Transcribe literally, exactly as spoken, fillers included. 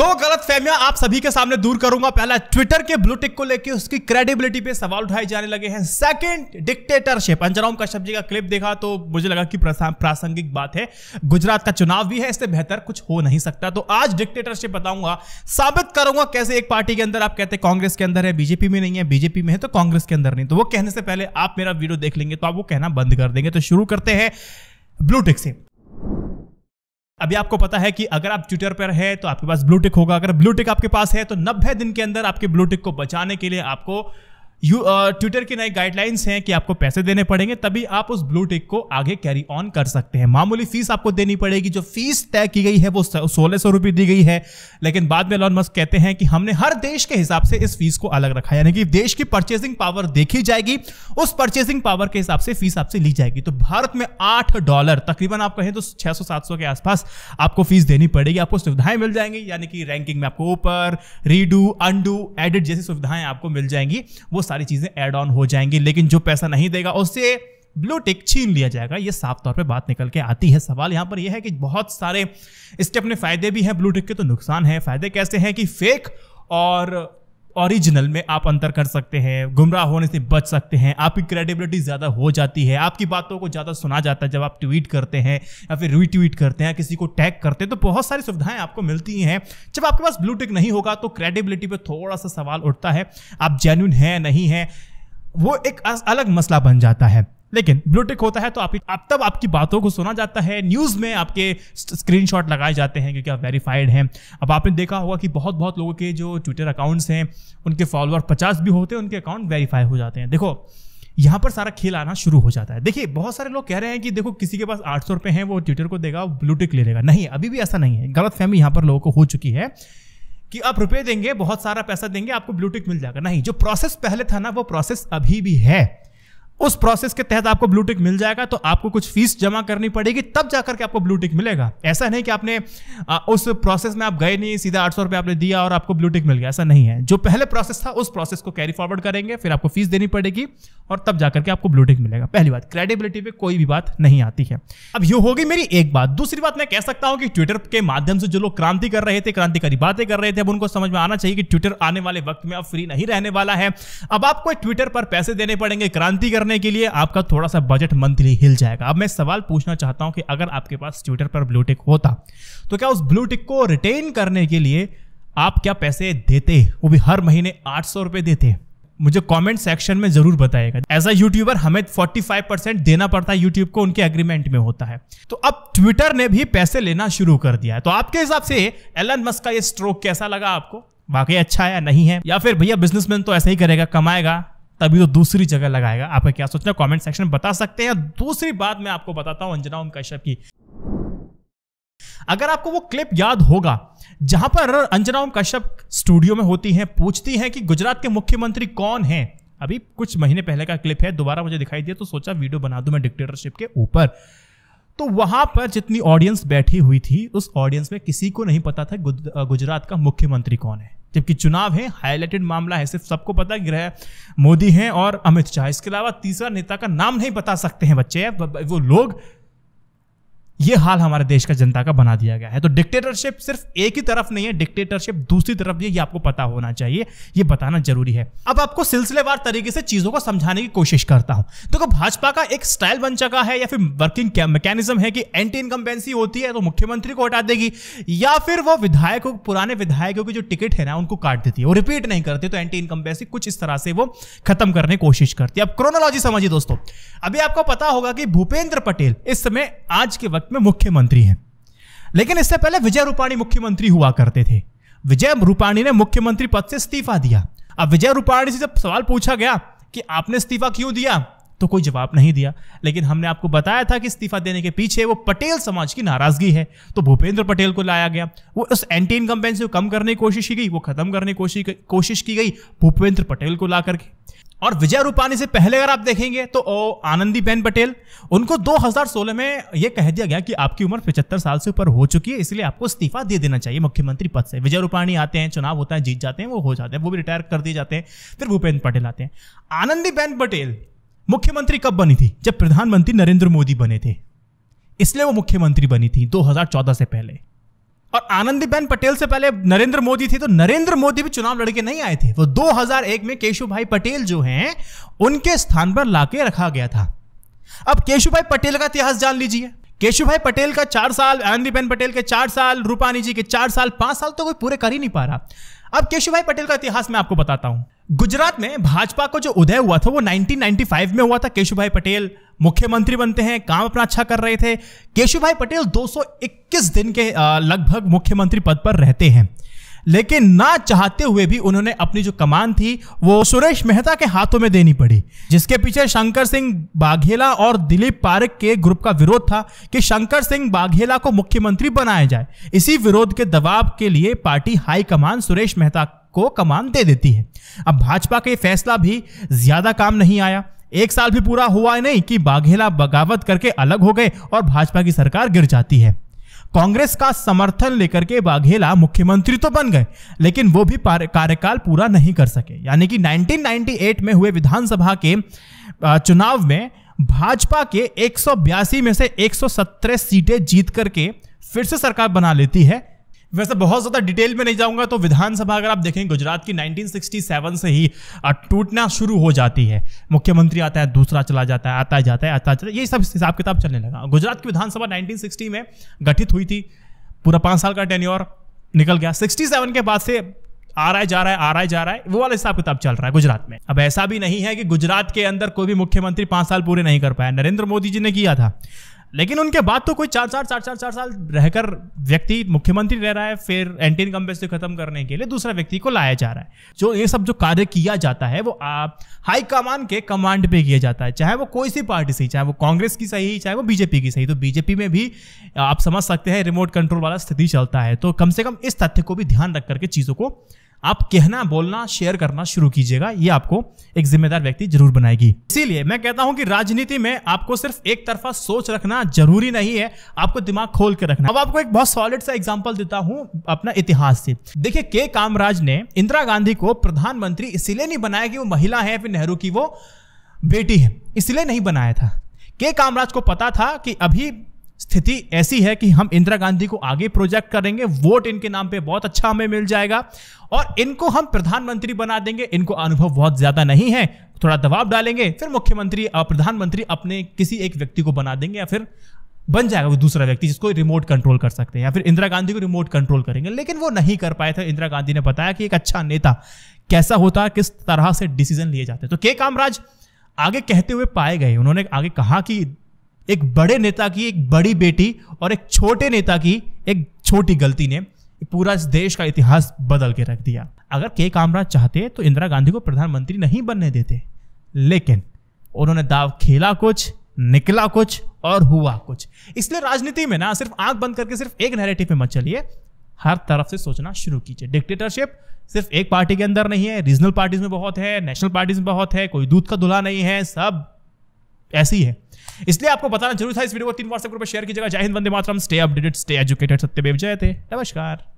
दो गलतफहमियां आप सभी के सामने दूर करूंगा। पहला, ट्विटर के ब्लू टिक को लेकर उसकी क्रेडिबिलिटी पे सवाल उठाए जाने लगे हैं। Second, dictatorship. अंजना ओम कश्यप जी का क्लिप देखा तो मुझे लगा कि प्रासंगिक बात है, गुजरात का चुनाव भी है, इससे बेहतर कुछ हो नहीं सकता। तो आज डिक्टेटरशिप बताऊंगा, साबित करूंगा कैसे एक पार्टी के अंदर आप कहते हैं कांग्रेस के अंदर है, बीजेपी में नहीं है, बीजेपी में है तो कांग्रेस के अंदर नहीं। तो वो कहने से पहले आप मेरा वीडियो देख लेंगे तो आप वो कहना बंद कर देंगे। तो शुरू करते हैं ब्लू टिक से। अभी आपको पता है कि अगर आप ट्विटर पर है तो आपके पास ब्लू टिक होगा। अगर ब्लू टिक आपके पास है तो नब्बे दिन के अंदर आपके ब्लू टिक को बचाने के लिए आपको ट्विटर की नई गाइडलाइंस हैं कि आपको पैसे देने पड़ेंगे, तभी आप उस ब्लू टिक को आगे कैरी ऑन कर सकते हैं। मामूली फीस आपको देनी पड़ेगी, जो फीस तय की गई है वो सोलह सौ रुपये दी गई है, लेकिन बाद में एलन मस्क कहते हैं कि हमने हर देश के हिसाब से इस फीस को अलग रखा है, यानी कि देश की परचेसिंग पावर देखी जाएगी, उस परचेसिंग पावर के हिसाब से फीस आपसे ली जाएगी। तो भारत में आठ डॉलर तकरीबन आप कहें तो छह सौ सात सौ के आसपास आपको फीस देनी पड़ेगी। आपको सुविधाएं मिल जाएंगी, यानी कि रैंकिंग में आपको ऊपर, रीडू, अनडू, एडिट जैसी सुविधाएं आपको मिल जाएंगी, वो सारी चीजें ऐड ऑन हो जाएंगी। लेकिन जो पैसा नहीं देगा उससे ब्लू टिक छीन लिया जाएगा, ये साफ तौर पे बात निकल के आती है। सवाल यहाँ पर यह है कि बहुत सारे इसके अपने फायदे भी हैं ब्लू टिक के, तो नुकसान है। फायदे कैसे हैं कि फेक और ओरिजिनल में आप अंतर कर सकते हैं, गुमराह होने से बच सकते हैं, आपकी क्रेडिबिलिटी ज़्यादा हो जाती है, आपकी बातों को ज़्यादा सुना जाता है जब आप ट्वीट करते हैं या फिर रीट्वीट करते हैं, किसी को टैग करते हैं, तो बहुत सारी सुविधाएं आपको मिलती हैं। जब आपके पास ब्लू टिक नहीं होगा तो क्रेडिबिलिटी पर थोड़ा सा सवाल उठता है, आप जेन्युइन हैं नहीं हैं, वो एक अलग मसला बन जाता है। लेकिन ब्लू टिक होता है तो आप, आप तब आपकी बातों को सुना जाता है, न्यूज़ में आपके स्क्रीनशॉट लगाए जाते हैं क्योंकि आप वेरीफाइड हैं। अब आपने देखा होगा कि बहुत बहुत लोगों के जो ट्विटर अकाउंट्स हैं उनके फॉलोअर पचास भी होते हैं, उनके अकाउंट वेरीफाई हो जाते हैं। देखो यहाँ पर सारा खेल आना शुरू हो जाता है। देखिए बहुत सारे लोग कह रहे हैं कि देखो किसी के पास आठ सौ रुपये हैं, वो ट्विटर को देगा, ब्लू टिक ले लेगा। नहीं, अभी भी ऐसा नहीं है। गलत फहमी यहाँ पर लोगों को हो चुकी है कि आप रुपये देंगे, बहुत सारा पैसा देंगे, आपको ब्लू टिक मिल जाएगा। नहीं, जो प्रोसेस पहले था ना वो प्रोसेस अभी भी है। उस प्रोसेस के तहत आपको ब्लू टिक मिल जाएगा, तो आपको कुछ फीस जमा करनी पड़ेगी तब जाकर के आपको ब्लू टिक मिलेगा। ऐसा नहीं कि आपने आ, उस प्रोसेस में आप गए नहीं, सीधा आठ सौ रुपये आपने दिया और आपको ब्लू टिक मिल गया, ऐसा नहीं है। जो पहले प्रोसेस था उस प्रोसेस को कैरी फॉरवर्ड करेंगे, फिर आपको फीस देनी पड़ेगी और तब जाकर के आपको ब्लू टिक मिलेगा। पहली बात, क्रेडिबिलिटी पे कोई भी बात नहीं आती है। अब ये होगी मेरी एक बात। दूसरी बात, मैं कह सकता हूँ कि ट्विटर के माध्यम से जो लोग क्रांति कर रहे थे, क्रांतिकारी बातें कर रहे थे, अब उनको समझ में आना चाहिए कि ट्विटर आने वाले वक्त में अब फ्री नहीं रहने वाला है। अब आपको ट्विटर पर पैसे देने पड़ेंगे क्रांति करने के लिए, आपका थोड़ा सा बजट मंथली हिल जाएगा। अब मैं सवाल पूछना चाहता हूं कि अगर आपके पास ट्विटर पर ब्लू टिक होता तो क्या उस ब्लू टिक को रिटेन करने के लिए आप क्या पैसे देते, वो भी हर महीने आठ सौ रुपए देते? मुझे कमेंट सेक्शन में जरूर बताएगा। एज अ यूट्यूबर हमें पैंतालीस परसेंट देना पड़ता है यूट्यूब को, उनके एग्रीमेंट में होता है। तो अब ट्विटर ने भी पैसे लेना शुरू कर दिया है। तो आपके हिसाब से एलन मस्क का ये स्ट्रोक कैसा लगा आपको? वाकई अच्छा है या नहीं है, या फिर भैया बिजनेसमैन तो ऐसा ही करेगा, कमाएगा तभी तो दूसरी जगह लगाएगा? आपका क्या सोचना है कमेंट सेक्शन में बता सकते हैं। दूसरी बात मैं आपको बताता हूं अंजना ओम कश्यप की। अगर आपको वो क्लिप याद होगा जहां पर अंजना ओम कश्यप स्टूडियो में होती हैं, पूछती हैं कि गुजरात के मुख्यमंत्री कौन हैं। अभी कुछ महीने पहले का क्लिप है, दोबारा मुझे दिखाई दिया तो सोचा वीडियो बना दूं मैं डिक्टेटरशिप के ऊपर। तो वहां पर जितनी ऑडियंस बैठी हुई थी उस ऑडियंस में किसी को नहीं पता था गुज, गुजरात का मुख्यमंत्री कौन है, जबकि चुनाव है, हाईलाइटेड मामला है, सिर्फ सबको पता गृह मोदी हैं और अमित शाह, इसके अलावा तीसरा नेता का नाम नहीं बता सकते हैं बच्चे वो लोग। ये हाल हमारे देश का जनता का बना दिया गया है। तो डिक्टेटरशिप सिर्फ एक ही तरफ नहीं है, डिक्टेटरशिप दूसरी तरफ भी है, ये आपको पता होना चाहिए, ये बताना जरूरी है। अब आपको सिलसिलेवार तरीके से चीजों को समझाने की कोशिश करता हूं। देखो, भाजपा का एक स्टाइल बन चुका है या फिर वर्किंग मैकेनिज्म है कि एंटी इनकम्बेंसी होती है तो मुख्यमंत्री को हटा देगी, या फिर वो विधायकों, पुराने विधायकों की जो टिकट है ना उनको काट देती है, वो रिपीट नहीं करती, तो एंटी इनकम्बेंसी कुछ इस तरह से वो खत्म करने की कोशिश करती है। अब क्रोनोलॉजी समझिए दोस्तों। अभी आपको पता होगा कि भूपेंद्र पटेल इस समय आज के में मुख्यमंत्री हैं, लेकिन इससे पहले विजय रूपाणी मुख्यमंत्री हुआ करते थे। विजय रूपाणी ने मुख्यमंत्री पद से इस्तीफा दिया। अब विजय रूपाणी से जब सवाल पूछा गया कि आपने इस्तीफा क्यों दिया, तो कोई जवाब नहीं दिया। लेकिन हमने आपको बताया था कि इस्तीफा देने के पीछे वो पटेल समाज की नाराजगी है, तो भूपेंद्र पटेल को लाया गया, वो उस एंटी इनकम्बेंसी को कम करने की कोशिश की गई, वो खत्म करने की कोशिश की गई भूपेंद्र पटेल को ला करके। और विजय रूपाणी से पहले अगर आप देखेंगे तो आनंदीबेन पटेल, उनको दो हज़ार सोलह में यह कह दिया गया कि आपकी उम्र पचहत्तर साल से ऊपर हो चुकी है, इसलिए आपको इस्तीफा दे देना चाहिए मुख्यमंत्री पद से। विजय रूपाणी आते हैं, चुनाव होता है, जीत जाते हैं, वो हो जाते हैं, वो भी रिटायर कर दिए जाते हैं। फिर भूपेंद्र पटेल आते हैं। आनंदीबेन पटेल मुख्यमंत्री कब बनी थी? जब प्रधानमंत्री नरेंद्र मोदी बने थे, इसलिए वो मुख्यमंत्री बनी थी दो हज़ार चौदह से पहले। और आनंदीबेन पटेल से पहले नरेंद्र मोदी थे, तो नरेंद्र मोदी भी चुनाव लड़के नहीं आए थे, वो दो हज़ार एक में केशुभाई पटेल जो हैं उनके स्थान पर लाके रखा गया था। अब केशुभाई पटेल का इतिहास जान लीजिए। केशुभाई पटेल का चार साल, आनंदीबेन पटेल के चार साल, रूपानी जी के चार साल, पांच साल तो कोई पूरे कर ही नहीं पा रहा। अब केशुभाई पटेल का इतिहास मैं आपको बताता हूं। गुजरात में भाजपा को जो उदय हुआ था वो नाइनटीन नाइंटी फाइव में हुआ था। केशुभाई पटेल मुख्यमंत्री बनते हैं, काम अपना अच्छा कर रहे थे। केशुभाई पटेल दो सौ इक्कीस दिन के लगभग मुख्यमंत्री पद पर रहते हैं, लेकिन ना चाहते हुए भी उन्होंने अपनी जो कमान थी वो सुरेश मेहता के हाथों में देनी पड़ी, जिसके पीछे शंकर सिंह बाघेला और दिलीप पारिख के ग्रुप का विरोध था कि शंकर सिंह बाघेला को मुख्यमंत्री बनाया जाए। इसी विरोध के दबाव के लिए पार्टी हाईकमान सुरेश मेहता को कमान दे देती है। अब भाजपा का ये फैसला भी ज्यादा काम नहीं आया। एक साल भी पूरा हुआ नहीं कि बाघेला बगावत करके अलग हो गए और भाजपा की सरकार गिर जाती है। कांग्रेस का समर्थन लेकर के बाघेला मुख्यमंत्री तो बन गए, लेकिन वो भी कार्यकाल पूरा नहीं कर सके। यानी कि नाइनटीन नाइंटी एट में हुए विधानसभा के चुनाव में भाजपा के एक सौ बयासी में से एक सौ सत्रह सीटें जीत करके फिर से सरकार बना लेती है। वैसे बहुत ज़्यादा डिटेल में नहीं जाऊंगा, तो विधानसभा अगर आप देखें गुजरात की नाइनटीन सिक्सटी सेवन से ही टूटना शुरू हो जाती है। मुख्यमंत्री आता है, दूसरा चला जाता है, आता जाता है, आता जाता है, यही सब हिसाब किताब चलने लगा। गुजरात की विधानसभा नाइनटीन सिक्सटी में गठित हुई थी, पूरा पाँच साल का टेन्योर निकल गया। सिक्सटी सेवन के बाद से आ रहा है जा रहा है, आ रहा है जा रहा है, वो वाला हिसाब किताब चल रहा है गुजरात में। अब ऐसा भी नहीं है कि गुजरात के अंदर कोई भी मुख्यमंत्री पाँच साल पूरे नहीं कर पाया। नरेंद्र मोदी जी ने किया था, लेकिन उनके बाद तो कोई चार चार चार चार चार साल रहकर व्यक्ति मुख्यमंत्री रह रहा है, फिर एंटी इनकम्बेंसी खत्म करने के लिए दूसरा व्यक्ति को लाया जा रहा है। जो ये सब जो कार्य किया जाता है वो आप हाईकमान के कमांड पे किया जाता है, चाहे वो कोई सी पार्टी से, चाहे वो कांग्रेस की सही, चाहे वो बीजेपी की सही। तो बीजेपी में भी आप समझ सकते हैं रिमोट कंट्रोल वाला स्थिति चलता है। तो कम से कम इस तथ्य को भी ध्यान रख करके चीज़ों को आप कहना, बोलना, शेयर करना शुरू कीजिएगा। ये आपको एक जिम्मेदार व्यक्ति जरूर बनाएगी। इसीलिए मैं कहता हूं कि राजनीति में आपको सिर्फ एक तरफा सोच रखना जरूरी नहीं है, आपको दिमाग खोल के रखना। अब आपको एक बहुत सॉलिड सा एग्जांपल देता हूं अपना इतिहास से। देखिए, के कामराज ने इंदिरा गांधी को प्रधानमंत्री इसीलिए नहीं बनाया कि वो महिला है, फिर नेहरू की वो बेटी है, इसलिए नहीं बनाया था। के कामराज को पता था कि अभी स्थिति ऐसी है कि हम इंदिरा गांधी को आगे प्रोजेक्ट करेंगे, वोट इनके नाम पे बहुत अच्छा हमें मिल जाएगा और इनको हम प्रधानमंत्री बना देंगे, इनको अनुभव बहुत ज्यादा नहीं है, थोड़ा दबाव डालेंगे, फिर मुख्यमंत्री और प्रधानमंत्री अपने किसी एक व्यक्ति को बना देंगे या फिर बन जाएगा वो दूसरा व्यक्ति जिसको रिमोट कंट्रोल कर सकते हैं, या फिर इंदिरा गांधी को रिमोट कंट्रोल करेंगे। लेकिन वो नहीं कर पाए थे। इंदिरा गांधी ने बताया कि एक अच्छा नेता कैसा होता है, किस तरह से डिसीजन लिए जाते हैं। तो के कामराज आगे कहते हुए पाए गए। उन्होंने आगे कहा कि एक बड़े नेता की एक बड़ी बेटी और एक छोटे नेता की एक छोटी गलती ने पूरा इस देश का इतिहास बदल के रख दिया। अगर के कामराज चाहते तो इंदिरा गांधी को प्रधानमंत्री नहीं बनने देते, लेकिन उन्होंने दाव खेला कुछ, निकला कुछ और हुआ कुछ। इसलिए राजनीति में ना सिर्फ आंख बंद करके सिर्फ एक नैरेटिव पे मत चलिए, हर तरफ से सोचना शुरू कीजिए। डिक्टेटरशिप सिर्फ एक पार्टी के अंदर नहीं है, रीजनल पार्टीज में बहुत है, नेशनल पार्टीज में बहुत है, कोई दूध का दूल्हा नहीं है, सब ऐसी है। इसलिए आपको बताना जरूर था। इस वीडियो को तीन व्हाट्सएप ग्रुप पर शेयर कीजिएगा। जय हिंद, वंदे मातरम, स्टे अपडेटेड, स्टे एजुकेटेड। सत्यमेव जयते। नमस्कार।